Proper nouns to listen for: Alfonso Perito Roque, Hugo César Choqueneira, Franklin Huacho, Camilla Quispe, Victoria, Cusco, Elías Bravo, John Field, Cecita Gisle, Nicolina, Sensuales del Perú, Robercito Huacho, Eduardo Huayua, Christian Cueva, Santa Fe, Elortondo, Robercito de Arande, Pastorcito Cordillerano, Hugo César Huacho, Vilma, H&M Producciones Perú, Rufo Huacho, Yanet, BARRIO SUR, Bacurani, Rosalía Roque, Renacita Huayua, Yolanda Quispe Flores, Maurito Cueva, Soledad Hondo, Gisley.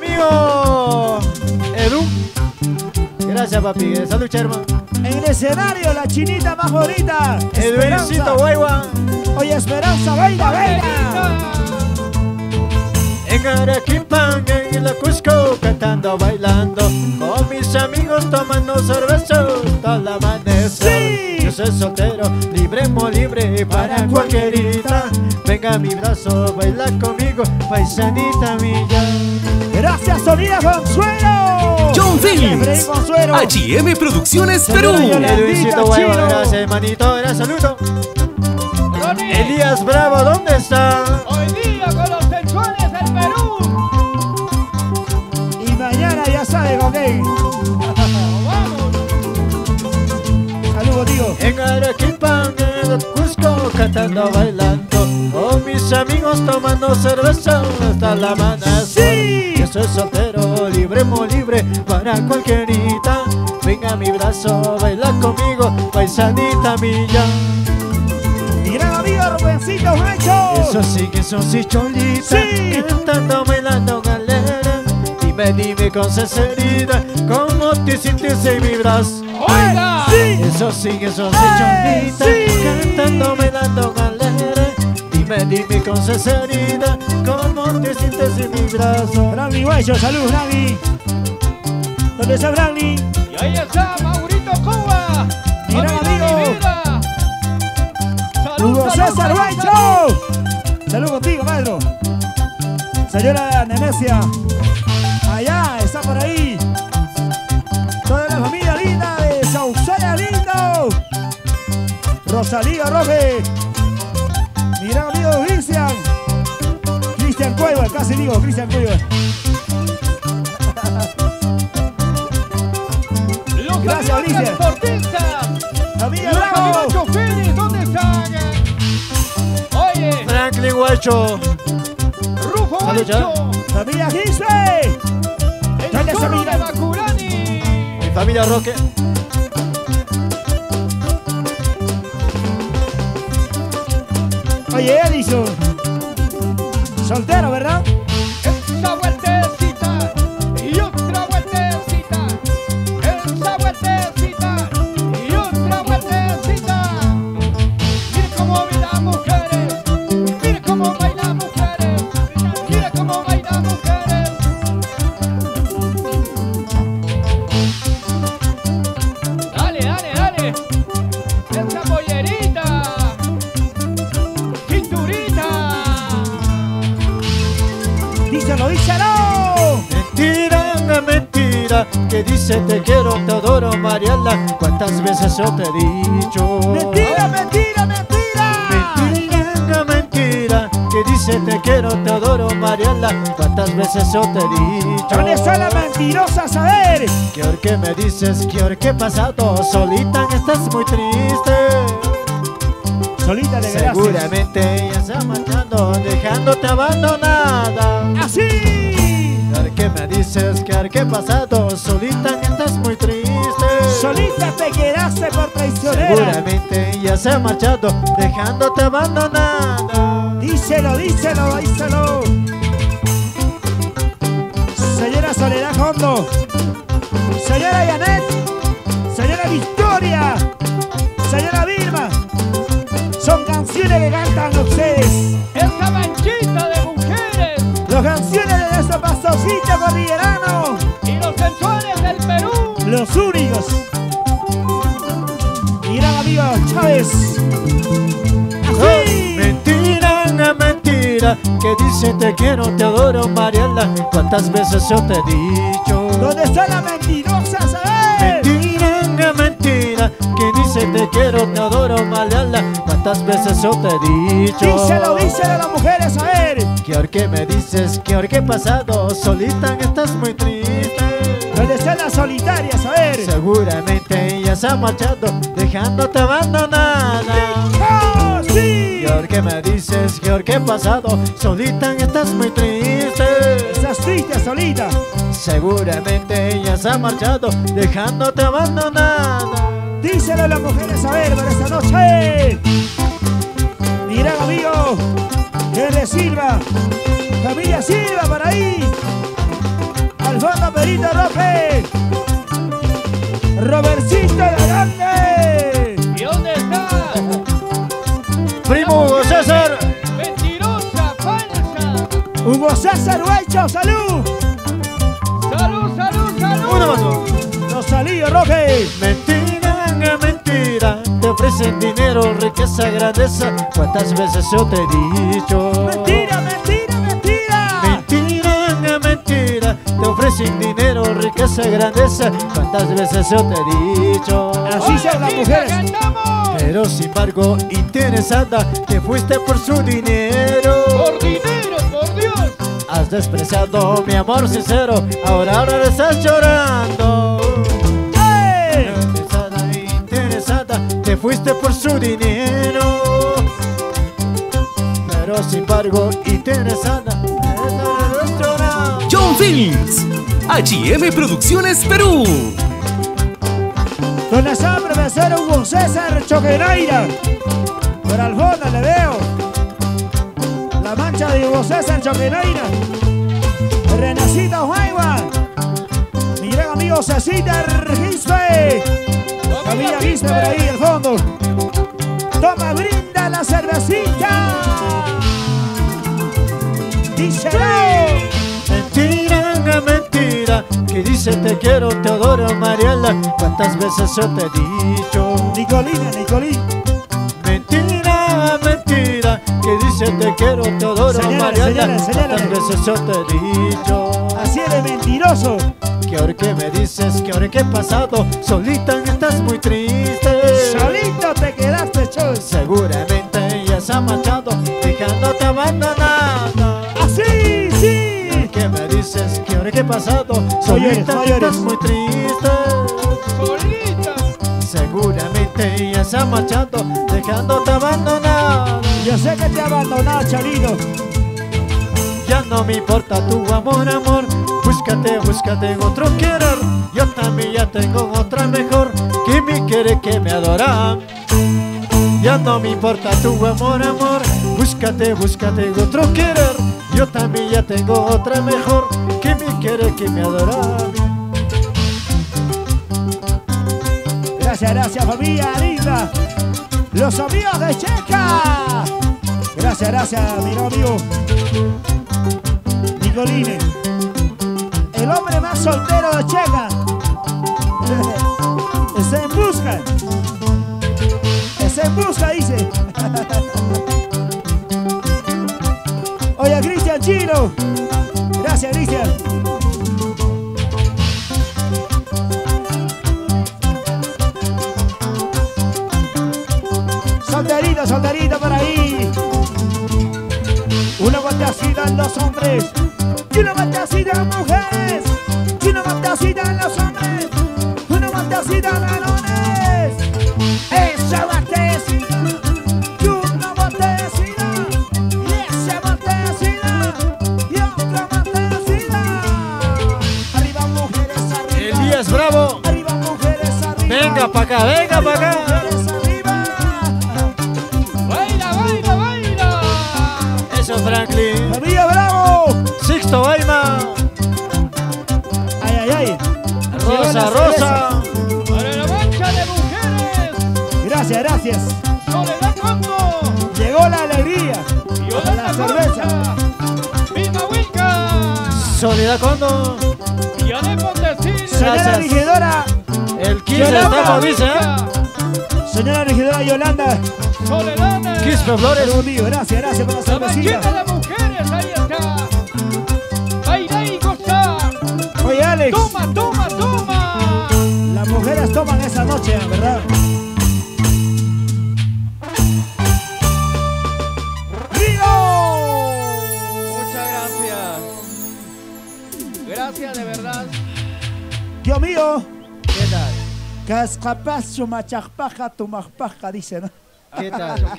Amigo Edu. Gracias, papi. Salud, Cherma. En el escenario, la chinita más bonita. Eduardo Huayua. Oye, Esperanza, baila, baila. En Arequipa, en la Cusco, cantando, bailando, con mis amigos tomando cerveza hasta el amanecer. Sí. Yo soy soltero, libre, libre para cualquierita. Venga a mi brazo, baila conmigo, paisanita mía. Gracias, Sonia Consuelo. John Field, H&M Producciones Perú. Gracias, hermanito, gracias, saludo. Elías Bravo, ¿dónde está? Hoy día con los Sensuales del Perú. Y mañana ya sabe con él. ¡Vamos! Saludos, tío. En Arequipa, en el Cusco, cantando, bailando, con mis amigos tomando cerveza hasta la mañana. ¡Sí! Yo soy soltero, libre, libre para cualquierita. Venga a mi brazo, baila conmigo, paisanita mía. Gran amigo Robercito Huacho. Eso sí que son chicholita, sí. Cantando, bailando, galera. Dime, dime con sinceridad, ¿cómo te sientes en mi brazo? ¡Oiga! Sí. Eso sí que son chicholita, sí. Cantando, bailando, galera. Dime, dime con sinceridad, ¿cómo te sientes en mi brazo? Franklin Huacho, salud, Franklin. ¿Dónde está Franklin? Y ahí está Maurito Cueva. Gran amigo Hugo César Choqueneira. Salud contigo, maestro. Señora Nenecia, allá está por ahí. Toda la familia linda de Sauceda lindo. Rosalía Roque. Mi gran amigo Christian. Christian Cueva, casi digo Christian Cueva. Gracias, Christian. Amiga Bravo. ¿Dónde están? Oye, Franklin Huacho, Rufo Huacho, familia Gisley, el sur de Bacurani, mi familia Roque. Oye, Edison, soltero, ¿verdad? Esta vueltecita y otra vueltecita, esta vueltecita. Que dice te quiero, te adoro, Mariela. ¿Cuántas veces yo te he dicho? Mentira, mentira, mentira. Mentira, mentira. Que dice te quiero, te adoro, Mariela. ¿Cuántas veces yo te he dicho? ¿Dónde está la mentirosa, saber? Que ahora que me dices, que ahora que he pasado, solita estás muy triste. Solita de gracias. Seguramente ella está marchando, dejándote abandonada. Así. Que me dices que al que pasado solita estás muy triste. Solita te quedaste por traicionera. Seguramente ya se ha marchado, dejándote abandonada. Díselo, díselo, díselo. Señora Soledad Hondo, señora Yanet, señora Victoria, señora Vilma. Son canciones que cantan ustedes. Esta manchita de mujeres. Las canciones de nuestro pastorcito cordillerano. Y los sensuales del Perú. Los únicos. Y gran amigo Chávez. Mentira, mentira. Que dice te quiero, te adoro, Mariela. ¿Cuántas veces yo te he dicho? ¿Dónde está la mentirosa, saber? Mentira, mentira. Que dice te quiero, te adoro, Mariela. ¿Cuántas veces yo te he dicho? Díselo, díselo a las mujeres, saber. Que ahora que me dices, que ahora que he pasado, solita estás muy triste. ¿Dónde está la solitaria, saber? Seguramente ella se ha marchado, dejándote abandonada. ¡Oh, sí! Que ahora que me dices, que ahora que he pasado, solita estás muy triste. Estás triste, solita. Seguramente ella se ha marchado, dejándote abandonada. Díselo a las mujeres, saber, para esta noche. Mira, amigo. Que le sirva, familia Silva para ahí. Alfonso Perito Roque, Robercito de Arande. ¿Y dónde está? Primo Hugo César. Mentirosa, falsa. Hugo César Huacho, salud. Salud, salud, salud. Uno más. Los salidos, Roque. Mentira, mentira. Te ofrecen dinero, riqueza, grandeza. ¿Cuántas veces yo te he dicho? Mentira, mentira, mentira. Mentira, mentira. Te ofrecen dinero, riqueza, grandeza. ¿Cuántas veces yo te he dicho? Así son las mujeres. Pero sin embargo, interesada, te fuiste por su dinero. Por dinero, por Dios. Has despreciado mi amor sincero. Ahora estás llorando. ¡Hey! Interesada, interesada, te fuiste por su dinero. Pero sin embargo, interesada, estás llorando. John Fields, H&M Producciones Perú. Don Azam, profesor Hugo César Choqueneira. Por Alfonso le veo. La mancha de Hugo César Choqueneira. Renacita Huayua. Mi gran amigo Cecita Gisle. Camilla Quispe por ahí al fondo. Toma, brinda la cervecita. Díselo. Mentira, mentira, que dice te quiero, te adoro, Mariela. ¿Cuántas veces yo te he dicho? Nicolina, Nicolina. Mentira, mentira, que dice te quiero, te adoro, Mariela. ¿Cuántas veces yo te he dicho? Así eres mentiroso. Que ahora que me dices, que ahora que he pasado, solita estás muy triste. Solito te quedaste, chol. Seguramente ya se ha marchado, dejándote abandonada. Así, sí. Que me dices que ahora que he pasado, solita estás muy triste. Solita. Seguramente ella se ha marchado, dejándote abandonada. Yo sé que te ha abandonado, Charito. Ya no me importa tu amor, amor. Búscate, búscate otro querer. Yo también ya tengo otra mejor, que me quiere, que me adora. Ya no me importa tu amor, amor. Búscate, búscate otro querer. Yo también ya tengo otra mejor, que me quiere, que me adora. Gracias, gracias familia linda. Los amigos de Checa. Gracias, gracias mi amigo Nicolini, el hombre más soltero de Checa. Está en busca. Está en busca, dice. Oye, Christian Chino. Gracias, Christian. Solterito, solterito por ahí. Una batacita en los hombres y una batacita en las mujeres. Y una batacita en los hombres, una batacita en las mujeres. Esa batacita. Bravo, arriba, mujeres, arriba. Venga para acá, venga para acá. Baila, baila, baila. Eso, Franklin. Arriba, bravo. Sixto, Vilma. Ay, ay, ay. Rosa, Rosa. Para la mancha de mujeres. Gracias, gracias. Soledad Hondo. Llegó la alegría. Yolanda, la cerveza. Vilma, Huica. Soledad Hondo. Yanet. Señora regidora, el 15 de octubre, dice. Señora regidora Yolanda Quispe Flores. Gracias, gracias por la cervecita. La manchita de las mujeres, ahí está. Baila y goza. Oye, Alex. Toma, toma, toma. Las mujeres toman esa noche, ¿verdad? ¡Río! Muchas gracias. Gracias, de verdad. Dios mío. ¿Qué tal? Cascapazo, machajpaja, tu majpaja, dicen. ¿Qué tal?